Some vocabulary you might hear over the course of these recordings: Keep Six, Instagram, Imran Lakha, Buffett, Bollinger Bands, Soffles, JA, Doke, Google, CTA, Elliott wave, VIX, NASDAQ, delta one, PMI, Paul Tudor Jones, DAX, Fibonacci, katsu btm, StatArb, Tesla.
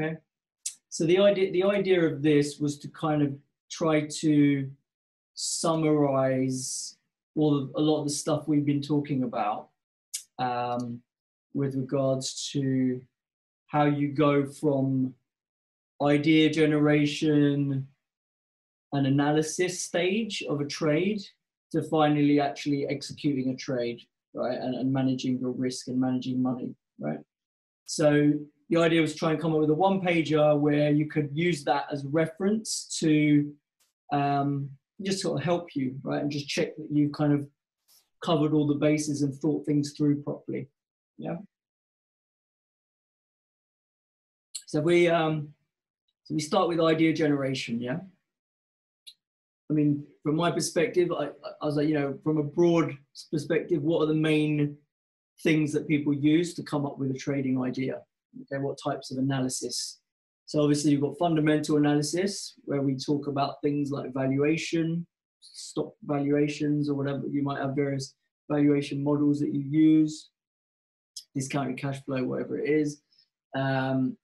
Okay, so the idea of this was to kind of try to summarize a lot of the stuff we've been talking about with regards to how you go from idea generation and analysis stage of a trade to finally actually executing a trade, right? And managing your risk and managing money, right? So the idea was to try and come up with a one-pager where you could use that as reference to just sort of help you, right? And just check that you kind of covered all the bases and thought things through properly, yeah? So we start with idea generation, yeah? I mean, from my perspective, I was like, you know, from a broad perspective, what are the main things that people use to come up with a trading idea? Okay, what types of analysis? So obviously you've got fundamental analysis, where we talk about things like valuation, stock valuations or whatever. You might have various valuation models that you use, discounted cash flow, whatever it is. And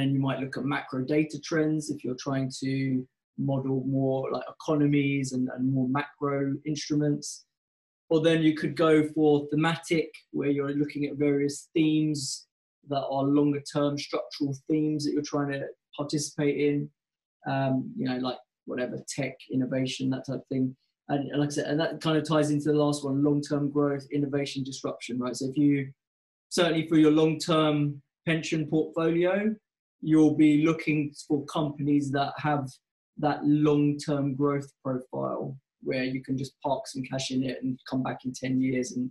then you might look at macro data trends if you're trying to model more like economies and more macro instruments. Or then you could go for thematic, where you're looking at various themes that are longer term structural themes that you're trying to participate in, you know, like whatever, tech, innovation, that type of thing. And like I said, and that kind of ties into the last one, long-term growth, innovation, disruption, right? So if you, certainly for your long-term pension portfolio, you'll be looking for companies that have that long-term growth profile where you can just park some cash in it and come back in 10 years and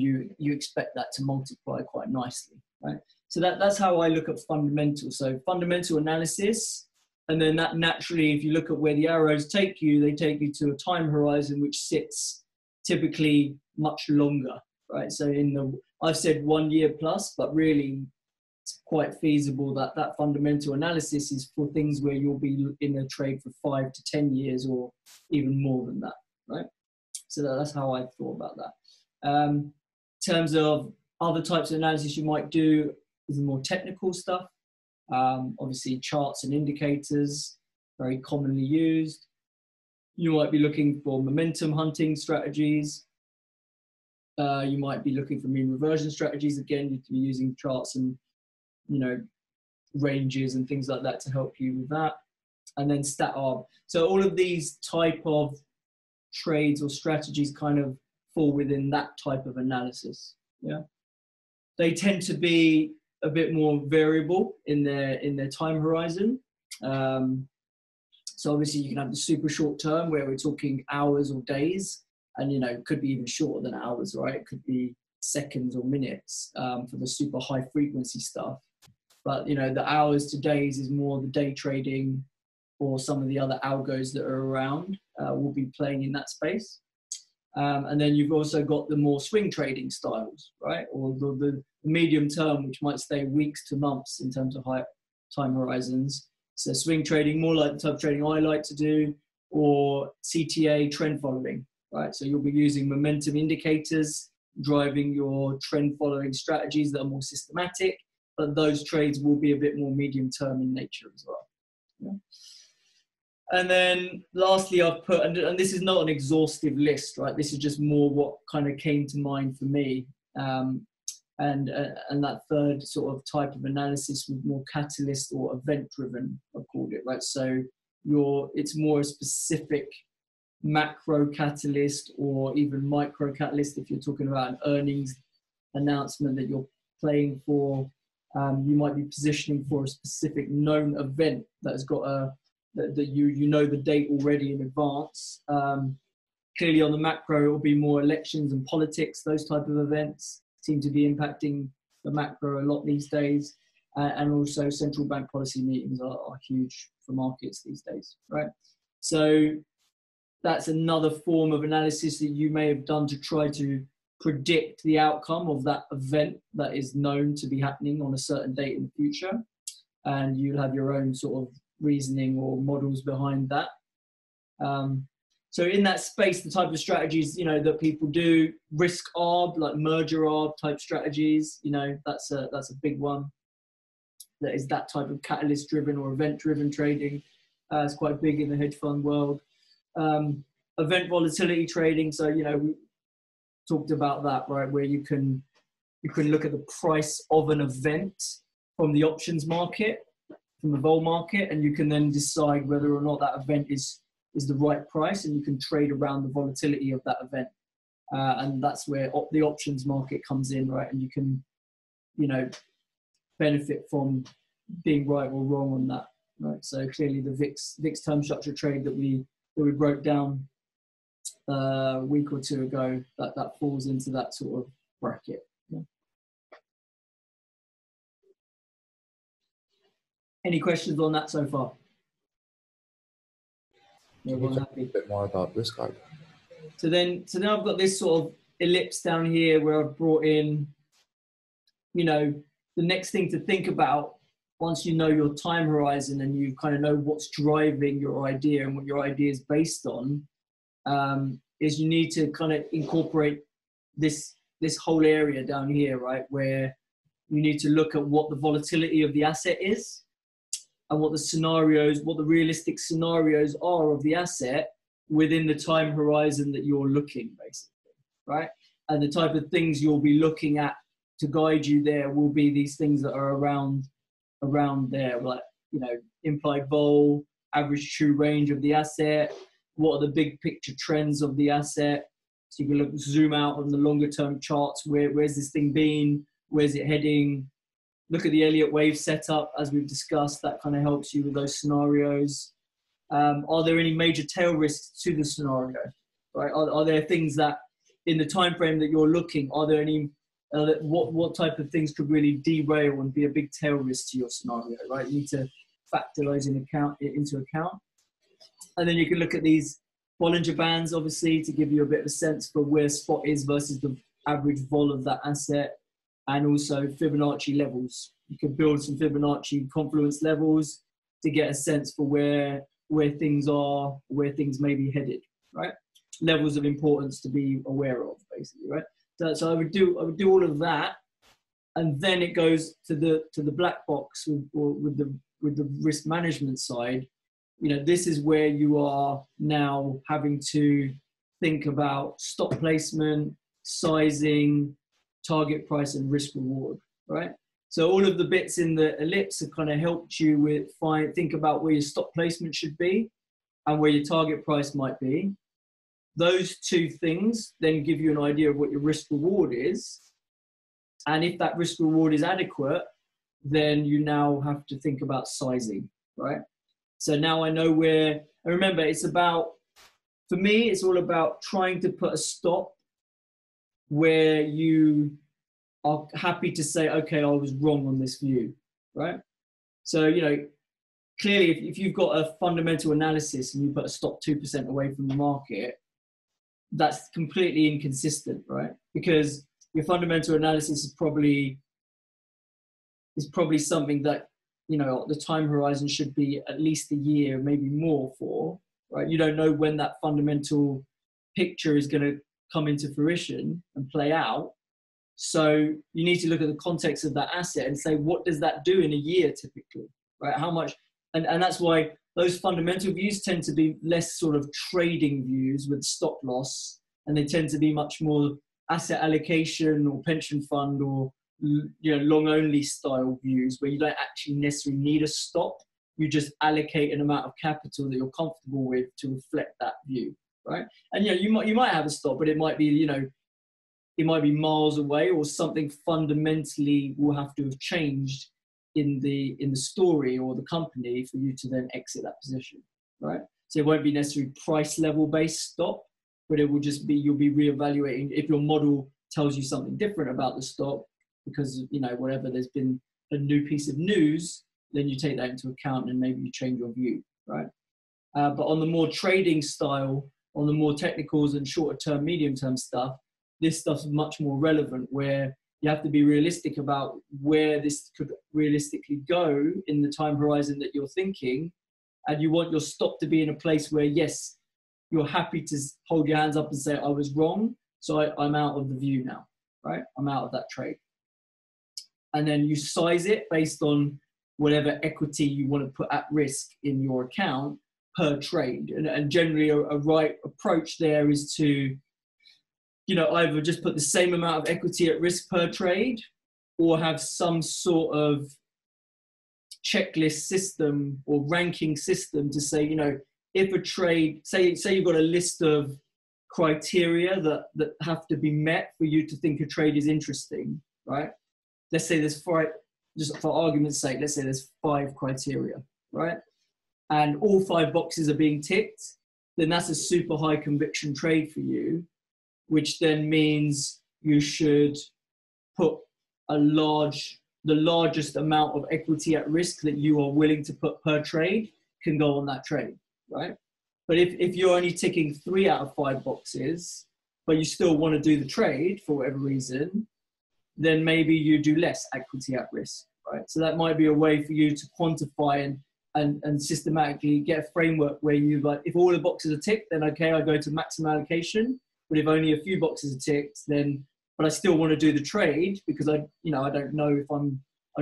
you expect that to multiply quite nicely, right? So that's how I look at fundamental. So fundamental analysis, and then that naturally, if you look at where the arrows take you, they take you to a time horizon which sits typically much longer, right? So I've said 1 year plus, but really it's quite feasible that that fundamental analysis is for things where you'll be in a trade for 5 to 10 years or even more than that, right? So that's how I thought about that. In terms of other types of analysis you might do is more technical stuff. Obviously charts and indicators, very commonly used. You might be looking for momentum hunting strategies. You might be looking for mean reversion strategies. Again, you can be using charts and, you know, ranges and things like that to help you with that. And then StatArb. So all of these type of trades or strategies kind of fall within that type of analysis. Yeah, they tend to be a bit more variable in their time horizon. So obviously you can have the super short term where we're talking hours or days, and you know, it could be even shorter than hours, right? It could be seconds or minutes for the super high frequency stuff. But you know, the hours to days is more the day trading, or some of the other algos that are around will be playing in that space. And then you've also got the more swing trading styles, right? Or the medium term, which might stay weeks to months in terms of high time horizons. So swing trading, more like the type of trading I like to do, or CTA, trend following, right? So you'll be using momentum indicators, driving your trend following strategies that are more systematic, but those trades will be a bit more medium term in nature as well. Yeah. And then lastly, I've put, and this is not an exhaustive list, right? This is just more what kind of came to mind for me. And that third sort of type of analysis was more catalyst or event driven, I've called it, right? So it's more a specific macro catalyst or even micro catalyst. If you're talking about an earnings announcement that you're playing for, you might be positioning for a specific known event that has got that you know the date already in advance. Clearly on the macro, it will be more elections and politics. Those type of events seem to be impacting the macro a lot these days. And also central bank policy meetings are huge for markets these days, right? So that's another form of analysis that you may have done to try to predict the outcome of that event that is known to be happening on a certain date in the future. And you'll have your own sort of reasoning or models behind that. So in that space, the type of strategies, you know, that people do, risk arb, like merger arb type strategies, you know, that's a big one. that is that type of catalyst-driven or event-driven trading. It's quite big in the hedge fund world. Event volatility trading. So, you know, we talked about that, right? Where you can look at the price of an event from the options market, from the vol market, and you can then decide whether or not that event is the right price, and you can trade around the volatility of that event. And that's where the options market comes in, right? And you can, you know, benefit from being right or wrong on that, right? So clearly the VIX term structure trade that we broke down a week or two ago, that falls into that sort of bracket. Yeah. Any questions on that so far? Everyone happy? A bit more about risk card. So then I've got this sort of ellipse down here where I've brought in, you know, the next thing to think about once you know your time horizon and you kind of know what's driving your idea and what your idea is based on, is you need to kind of incorporate this whole area down here, right? Where you need to look at what the volatility of the asset is and what the scenarios, what the realistic scenarios are of the asset within the time horizon that you're looking, basically, right? And the type of things you'll be looking at to guide you there will be these things that are around there, like, you know, implied vol, average true range of the asset, what are the big picture trends of the asset. So you can look, zoom out on the longer term charts, where's this thing been, where's it heading, look at the Elliott wave setup, as we've discussed, that kind of helps you with those scenarios. Are there any major tail risks to the scenario, right? Are there things that, in the time frame that you're looking, are there any, what type of things could really derail and be a big tail risk to your scenario, right? You need to factor those into account. And then you can look at these Bollinger Bands, obviously, to give you a bit of a sense for where spot is versus the average vol of that asset, and also Fibonacci levels. You can build some Fibonacci confluence levels to get a sense for where things are, where things may be headed, right? Levels of importance to be aware of, basically, right? So I would do all of that, and then it goes to the black box with the risk management side. You know, this is where you are now having to think about stock placement, sizing, target price, and risk reward, right? So all of the bits in the ellipse have kind of helped you with think about where your stock placement should be and where your target price might be. Those two things then give you an idea of what your risk reward is. And if that risk reward is adequate, then you now have to think about sizing, right? So now I know where, and remember, it's about, for me, it's all about trying to put a stop where you are happy to say, okay, I was wrong on this view, right? So, you know, clearly if you've got a fundamental analysis and you put a stop 2% away from the market, that's completely inconsistent, right? Because your fundamental analysis is probably something that, you know, the time horizon should be at least a year, maybe more for, right? You don't know when that fundamental picture is going to come into fruition and play out. So you need to look at the context of that asset and say, what does that do in a year typically, right? How much, and that's why those fundamental views tend to be less sort of trading views with stop loss, and they tend to be much more asset allocation or pension fund or, you know, long only style views where you don't actually necessarily need a stop. You just allocate an amount of capital that you're comfortable with to reflect that view, right? And, you know, you might have a stop, but it might be, you know, it might be miles away, or something fundamentally will have to have changed in the story or the company for you to then exit that position, right? So it won't be necessarily price level based stop, but it will just be, you'll be reevaluating if your model tells you something different about the stock because, you know, whatever, there's been a new piece of news, then you take that into account and maybe you change your view, right? But on the more trading style, on the more technicals and shorter term, medium term stuff, this stuff's much more relevant, where you have to be realistic about where this could realistically go in the time horizon that you're thinking. And you want your stop to be in a place where, yes, you're happy to hold your hands up and say, I was wrong, so I'm out of the view now, right? I'm out of that trade. And then you size it based on whatever equity you want to put at risk in your account per trade. And generally a right approach there is to, you know, either just put the same amount of equity at risk per trade or have some sort of checklist system or ranking system to say, you know, if a trade, say you've got a list of criteria that have to be met for you to think a trade is interesting, right? Let's say there's five, just for argument's sake, let's say there's 5 criteria, right? And all 5 boxes are being ticked, then that's a super high conviction trade for you, which then means you should put the largest amount of equity at risk that you are willing to put per trade can go on that trade, right? But if you're only ticking 3 out of 5 boxes, but you still want to do the trade for whatever reason, then maybe you do less equity at risk, right? So that might be a way for you to quantify and systematically get a framework where you, like, if all the boxes are ticked, then okay, I go to maximum allocation. But if only a few boxes are ticked, then, but I still want to do the trade because I don't know if I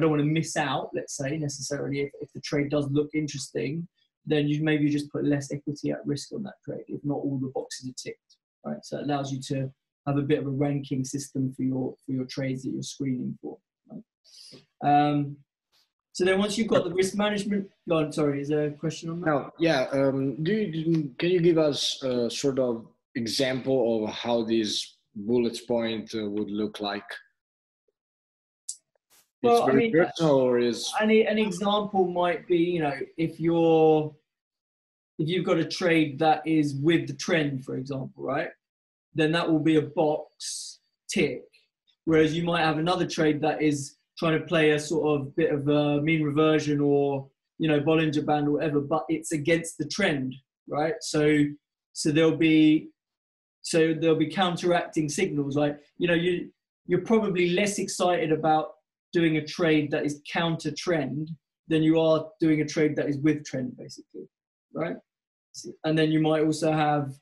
don't want to miss out, let's say, necessarily, if the trade does look interesting, then you maybe just put less equity at risk on that trade if not all the boxes are ticked, right? So it allows you to have a bit of a ranking system for your trades that you're screening for, right? So then once you've got the risk management, oh, sorry, is there a question on that? No, yeah, can you give us a sort of example of how these bullets point would look like? Well, I mean, an example might be, you know, if you've got a trade that is with the trend, for example, right? Then that will be a box tick. Whereas you might have another trade that is trying to play a sort of bit of a mean reversion or, you know, Bollinger Band or whatever, but it's against the trend, right? So there'll be counteracting signals. Like, you know, you're probably less excited about doing a trade that is counter trend than you are doing a trade that is with trend, basically, right? And then you might also have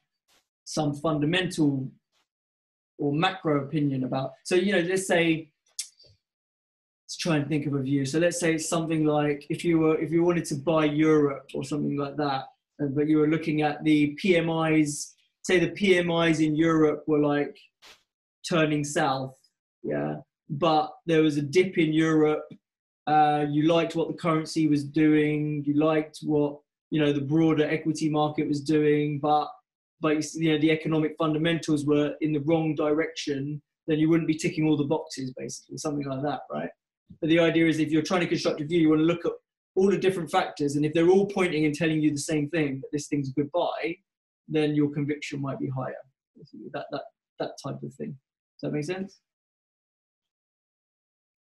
some fundamental or macro opinion about, so, you know, let's try and think of a view. So let's say it's something like if you wanted to buy Europe or something like that, but you were looking at the PMIs, say the PMIs in Europe were like turning south, yeah, but there was a dip in Europe, you liked what the currency was doing, you liked what, you know, the broader equity market was doing, but you know, the economic fundamentals were in the wrong direction, then you wouldn't be ticking all the boxes, basically, something like that, right? But the idea is if you're trying to construct a view, you want to look at all the different factors, and if they're all pointing and telling you the same thing, that this thing's a good buy, then your conviction might be higher, basically, that type of thing. Does that make sense?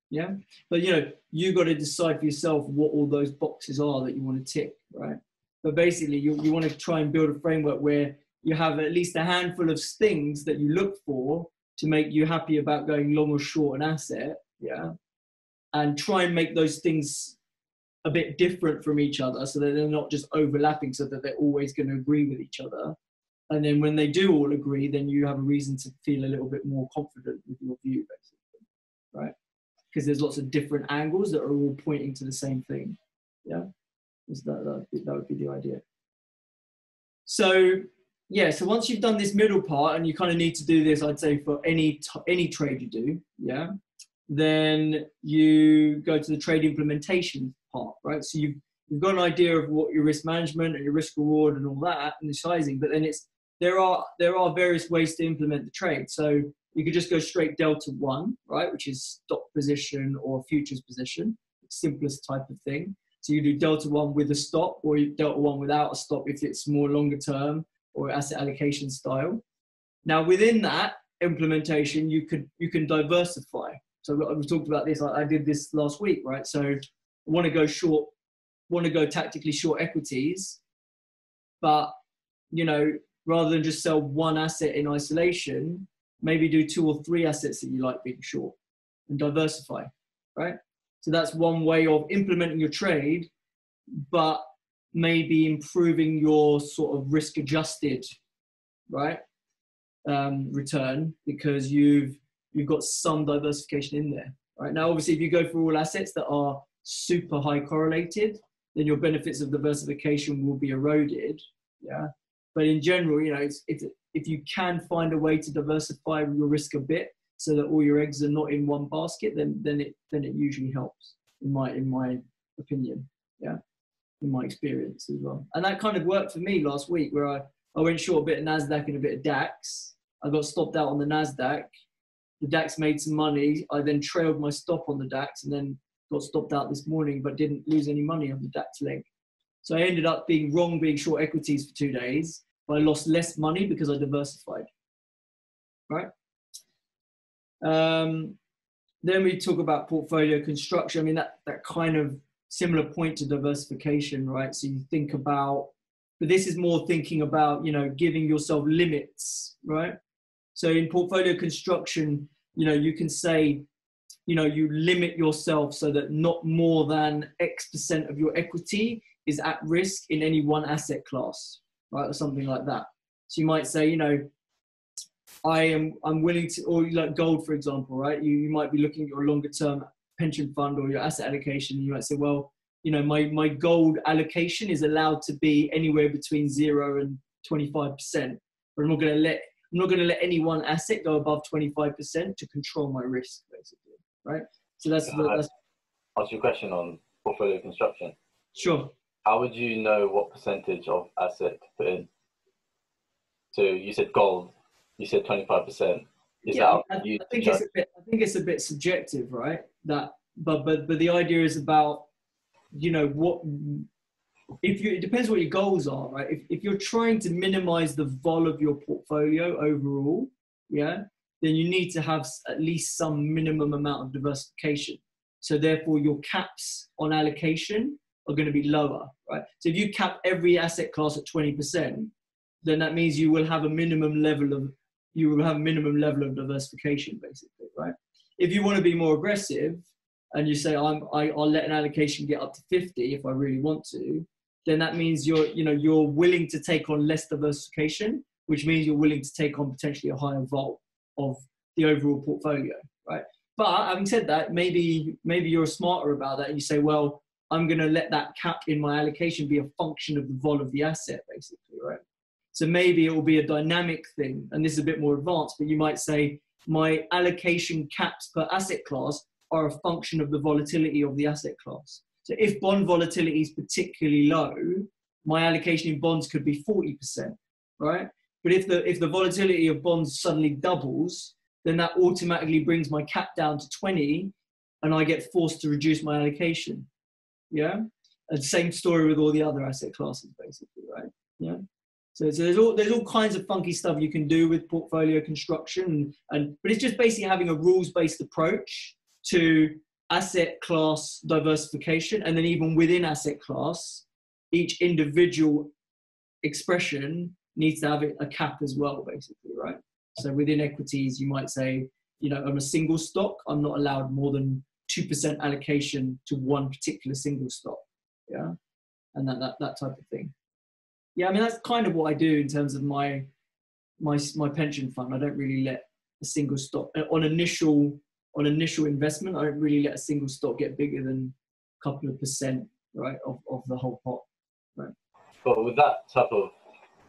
Yeah, but you know, you got to decide for yourself what all those boxes are that you want to tick, right? But basically, you want to try and build a framework where you have at least a handful of things that you look for to make you happy about going long or short an asset, yeah? And try and make those things a bit different from each other so that they're not just overlapping, so that they're always going to agree with each other. And then when they do all agree, then you have a reason to feel a little bit more confident with your view, basically, right? Because there's lots of different angles that are all pointing to the same thing, yeah? So that would be the idea. So, yeah, so once you've done this middle part, and you kind of need to do this, I'd say, for any trade you do, yeah? Then you go to the trade implementation part, right? So you've got an idea of what your risk management and your risk reward and all that and the sizing, but then there are various ways to implement the trade. So you could just go straight delta one, right, which is stock position or futures position, simplest type of thing. So you do delta one with a stop, or you delta one without a stop if it's more longer term or asset allocation style. Now within that implementation, you can diversify. So we talked about this. I did this last week, right? So I want to go short, want to go tactically short equities, but you know, rather than just sell one asset in isolation, maybe do 2 or 3 assets that you like being short and diversify, right? So that's one way of implementing your trade, but maybe improving your sort of risk adjusted, right, return, because you've got some diversification in there, right? Now, obviously, if you go for all assets that are super high correlated, then your benefits of diversification will be eroded. Yeah. But in general, you know, it's, if you can find a way to diversify your risk a bit so that all your eggs are not in one basket, then it usually helps, in my opinion. Yeah. In my experience as well. And that kind of worked for me last week, where I went short a bit of NASDAQ and a bit of DAX. I got stopped out on the NASDAQ. The DAX made some money. I then trailed my stop on the DAX and then got stopped out this morning, but didn't lose any money on the DAX leg. So I ended up being wrong, being short equities for 2 days, but I lost less money because I diversified, right? Then we talk about portfolio construction. I mean, that kind of similar point to diversification, right? So you think about, but this is more thinking about, you know, giving yourself limits, right? So in portfolio construction, you know, you can say, you know, you limit yourself so that not more than X% of your equity is at risk in any one asset class, right? Or something like that. So you might say, you know, I'm willing to, or like gold, for example, right? You might be looking at your longer term pension fund or your asset allocation. And you might say, well, you know, my gold allocation is allowed to be anywhere between 0% and 25%, but I'm not going to let any one asset go above 25% to control my risk, basically, right? So that's... Yeah, that's... I'll ask you a question on portfolio construction. Sure. How would you know what percentage of asset to put in? So you said gold, you said 25%. Yeah, I think it's a bit subjective, right? That, but the idea is about, you know, what... it depends what your goals are, right? If you're trying to minimize the vol of your portfolio overall, yeah, then you need to have at least some minimum amount of diversification. So therefore your caps on allocation are going to be lower, right? So if you cap every asset class at 20%, then that means you will have a minimum level of diversification, basically, right? If you want to be more aggressive and you say, I'll let an allocation get up to 50 if I really want to, then that means you're willing to take on less diversification, which means you're willing to take on potentially a higher vol of the overall portfolio, right? But having said that, maybe you're smarter about that and you say, well, I'm going to let that cap in my allocation be a function of the vol of the asset, basically, right? So maybe it will be a dynamic thing, and this is a bit more advanced, but you might say my allocation caps per asset class are a function of the volatility of the asset class. So if bond volatility is particularly low, my allocation in bonds could be 40%, right? But if the volatility of bonds suddenly doubles, then that automatically brings my cap down to 20 and I get forced to reduce my allocation, yeah? And same story with all the other asset classes, basically, right? Yeah. So there's all kinds of funky stuff you can do with portfolio construction, but it's just basically having a rules-based approach to asset class diversification, and then even within asset class, each individual expression needs to have a cap as well, basically, right? So within equities, you might say, you know, I'm a single stock, I'm not allowed more than 2% allocation to one particular single stock, yeah? And that type of thing. Yeah, I mean, that's kind of what I do in terms of my pension fund. I don't really let a single stock, on initial investment, I don't really let a single stock get bigger than a couple of percent, right, of the whole pot, right? But with that type of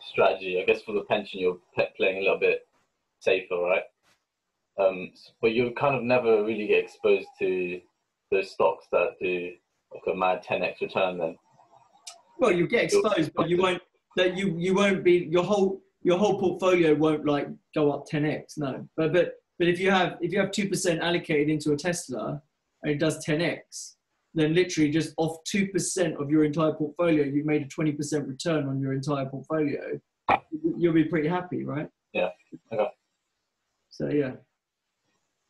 strategy, I guess for the pension, you're playing a little bit safer, right? But you kind of never really get exposed to those stocks that do like a mad 10x return then. Well, you get exposed, but your whole portfolio won't like go up 10x, no. But if you have 2% allocated into a Tesla and it does 10x, then literally just off 2% of your entire portfolio, you've made a 20% return on your entire portfolio. You'll be pretty happy, right? Yeah. Okay. So yeah.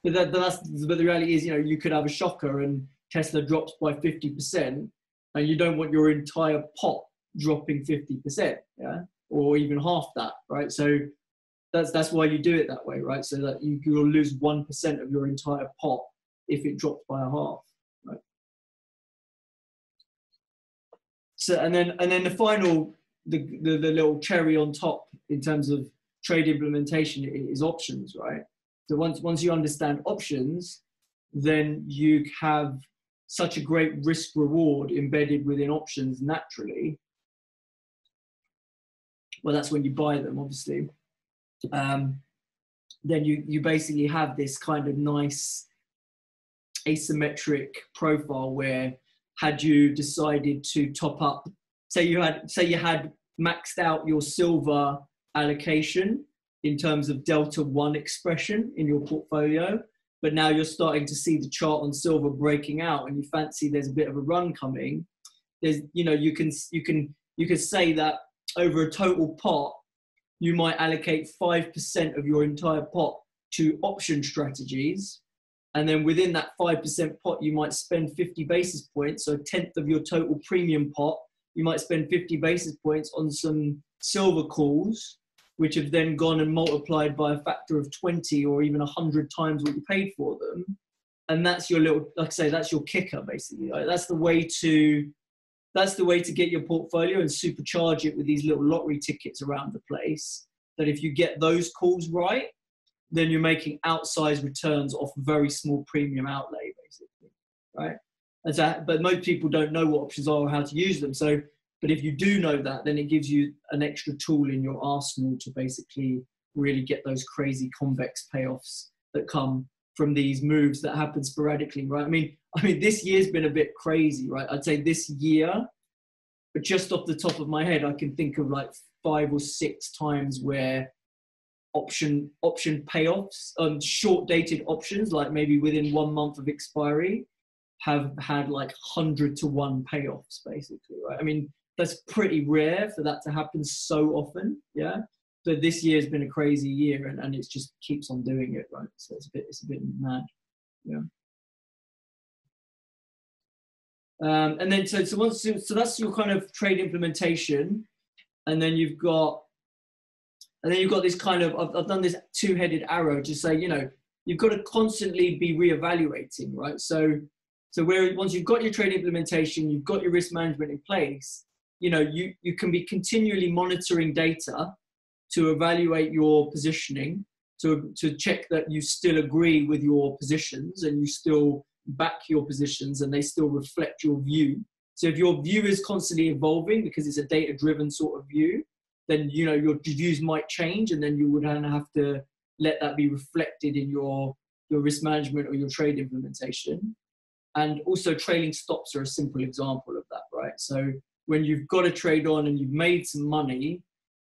But the reality is, you know, you could have a shocker and Tesla drops by 50%, and you don't want your entire pot dropping 50%, yeah, or even half that, right? So that's why you do it that way, right? So that you'll lose 1% of your entire pot if it drops by a half, right? So and then the final, the little cherry on top in terms of trade implementation is options, right? So once you understand options, then you have such a great risk reward embedded within options naturally, well, that's when you buy them, obviously, then you basically have this kind of nice asymmetric profile where, had you decided to top up, say you had maxed out your silver allocation in terms of delta one expression in your portfolio, but now you're starting to see the chart on silver breaking out and you fancy there's a bit of a run coming, there's, you know, you can say that over a total pot, you might allocate 5% of your entire pot to option strategies. And then within that 5% pot, you might spend 50 basis points. So a tenth of your total premium pot, you might spend 50 basis points on some silver calls, which have then gone and multiplied by a factor of 20 or even 100 times what you paid for them. And that's your little, like I say, that's your kicker, basically. That's the way to get your portfolio and supercharge it with these little lottery tickets around the place. That if you get those calls right, then you're making outsized returns off very small premium outlay, basically, right? And so, but most people don't know what options are or how to use them. So, but if you do know that, then it gives you an extra tool in your arsenal to basically really get those crazy convex payoffs that come from these moves that happen sporadically, right? I mean, this year's been a bit crazy, right? I'd say this year, but just off the top of my head, I can think of like 5 or 6 times where option payoffs, short-dated options, like maybe within 1 month of expiry, have had like 100-to-1 payoffs, basically, right? I mean, that's pretty rare for that to happen so often, yeah? But this year's been a crazy year, and it just keeps on doing it, right? So it's a bit mad, yeah. And then so that's your kind of trade implementation, and then you've got this kind of, I've done this two-headed arrow to say, you know, you've got to constantly be reevaluating, right? So where once you've got your trade implementation, you've got your risk management in place, you know, you can be continually monitoring data to evaluate your positioning, to check that you still agree with your positions and you still back your positions and they still reflect your view. So if your view is constantly evolving because it's a data-driven sort of view, then, you know, your views might change and then you would have to let that be reflected in your risk management or your trade implementation. And also trailing stops are a simple example of that, right? So when you've got a trade on and you've made some money,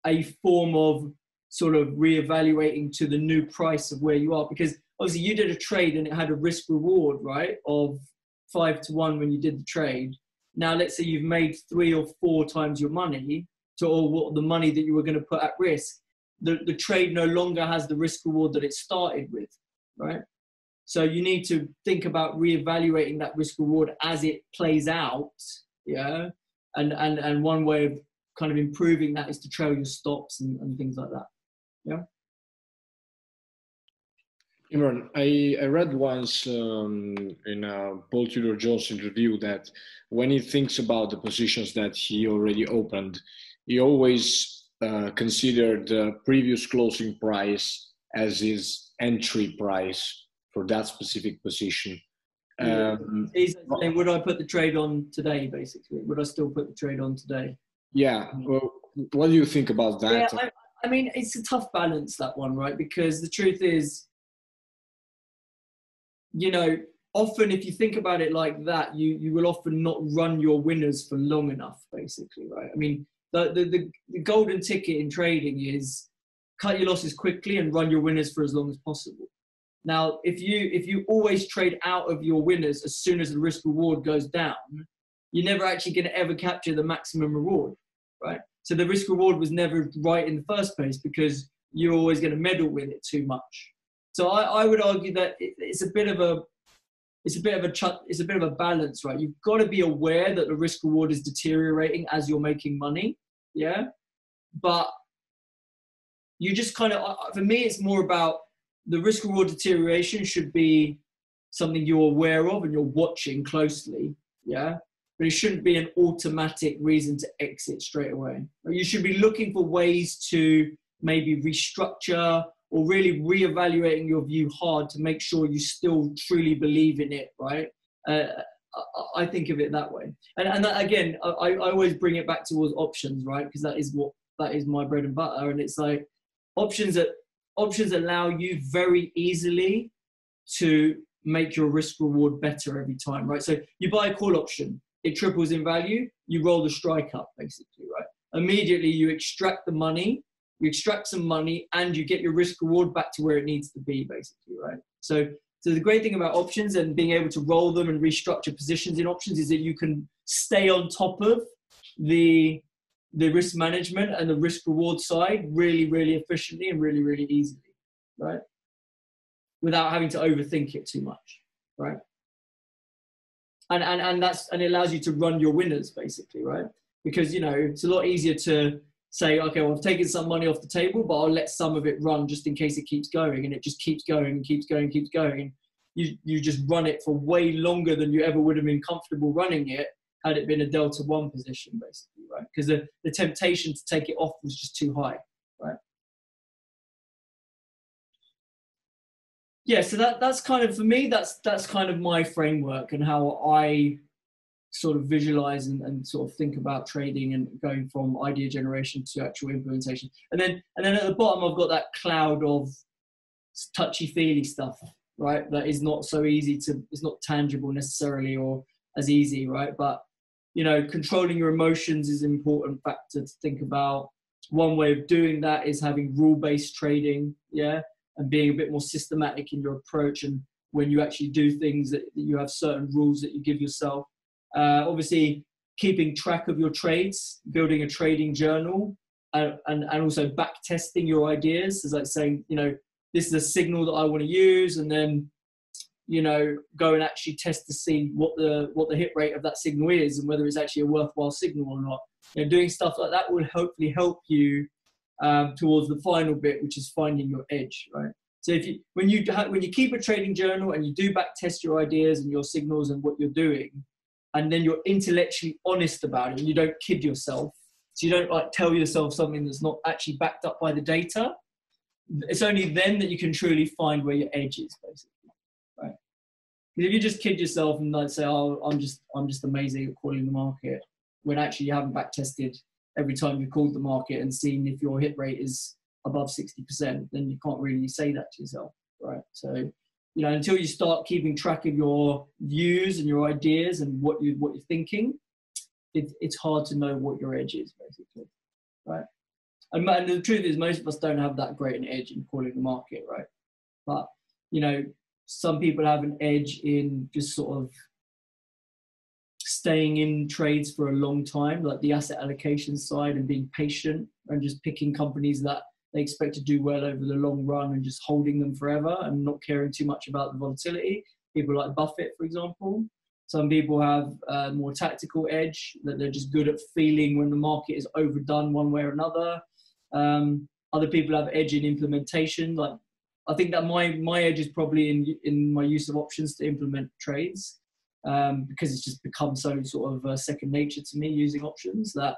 a form of sort of reevaluating to the new price of where you are, because obviously you did a trade and it had a risk reward, right, of 5-to-1 when you did the trade. Now, let's say you've made 3 or 4 times your money, or what the money that you were going to put at risk, the trade no longer has the risk reward that it started with, right? So you need to think about reevaluating that risk reward as it plays out, yeah? And one way of kind of improving that is to trail your stops and things like that, yeah? Imran, I read once in a Paul Tudor Jones interview that when he thinks about the positions that he already opened, he always considered the previous closing price as his entry price for that specific position. He's saying, would I put the trade on today, basically? Would I still put the trade on today? Yeah, well, what do you think about that? Yeah, I mean, it's a tough balance, that one, right? Because the truth is, you know, often if you think about it like that, you will often not run your winners for long enough, basically, right? I mean, the golden ticket in trading is cut your losses quickly and run your winners for as long as possible. Now, if you always trade out of your winners as soon as the risk reward goes down, you're never actually going to ever capture the maximum reward, right? So the risk reward was never right in the first place because you're always going to meddle with it too much. So I would argue that it's a bit of a balance, right? You've got to be aware that the risk reward is deteriorating as you're making money, yeah? But you just kind of, for me, it's more about the risk reward deterioration should be something you're aware of and you're watching closely, yeah? But it shouldn't be an automatic reason to exit straight away. You should be looking for ways to maybe restructure or really reevaluating your view hard to make sure you still truly believe in it, right? I think of it that way. And that, again, I always bring it back towards options, right? Because that is what, that is my bread and butter. And it's like options that, options allow you very easily to make your risk reward better every time, right? So you buy a call option, it triples in value, you roll the strike up basically, right? Immediately you extract the money, you extract some money, and you get your risk reward back to where it needs to be basically, right? So the great thing about options and being able to roll them and restructure positions in options is that you can stay on top of the risk management and the risk reward side really, really efficiently and really, really easily, right? Without having to overthink it too much, right? And it allows you to run your winners basically, right? Because, you know, it's a lot easier to say, okay, well, I've taken some money off the table, but I'll let some of it run just in case it keeps going. And it just keeps going, keeps going, keeps going. You just run it for way longer than you ever would have been comfortable running it had it been a delta one position, basically, right? Because the temptation to take it off was just too high, right? Yeah, so that's kind of, for me, that's kind of my framework and how I sort of visualize and sort of think about trading and going from idea generation to actual implementation. And then at the bottom, I've got that cloud of touchy-feely stuff, right? That is not so easy to, it's not tangible necessarily or as easy, right? But, you know, controlling your emotions is an important factor to think about. One way of doing that is having rule-based trading, yeah? And being a bit more systematic in your approach, and when you actually do things that you have certain rules that you give yourself. Obviously, keeping track of your trades, building a trading journal, and also back testing your ideas. It's like saying, you know, this is a signal that I want to use, and then, you know, go and actually test to see what the hit rate of that signal is and whether it's actually a worthwhile signal or not. You know, doing stuff like that will hopefully help you towards the final bit, which is finding your edge, right? So if you, when you keep a trading journal and you do back test your ideas and your signals and what you're doing, and then you're intellectually honest about it and you don't kid yourself, so you don't like tell yourself something that's not actually backed up by the data, it's only then that you can truly find where your edge is, basically, right? Because if you just kid yourself and like say, oh, I'm just amazing at calling the market, when actually you haven't back tested every time you called the market and seen if your hit rate is above 60%, then you can't really say that to yourself, right? So, you know, until you start keeping track of your views and your ideas and what you're thinking, it's hard to know what your edge is, basically, right? And the truth is, most of us don't have that great an edge in calling the market, right? But, you know, some people have an edge in just sort of staying in trades for a long time, like the asset allocation side, and being patient and just picking companies that they expect to do well over the long run and just holding them forever and not caring too much about the volatility. People like Buffett, for example. Some people have a more tactical edge, that they're just good at feeling when the market is overdone one way or another. Other people have edge in implementation. Like, I think that my edge is probably in my use of options to implement trades. Because it's just become so sort of second nature to me using options that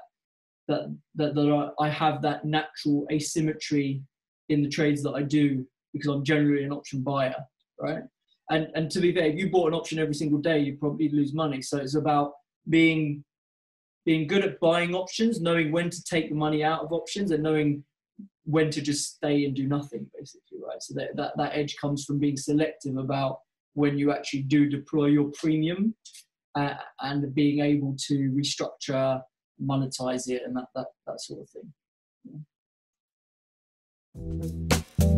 I have that natural asymmetry in the trades that I do, because I'm generally an option buyer, right? And to be fair, if you bought an option every single day, you'd probably lose money. So it's about being good at buying options, knowing when to take the money out of options, and knowing when to just stay and do nothing, basically, right? So that edge comes from being selective about when you actually do deploy your premium and being able to restructure, monetize it, and that sort of thing. Yeah.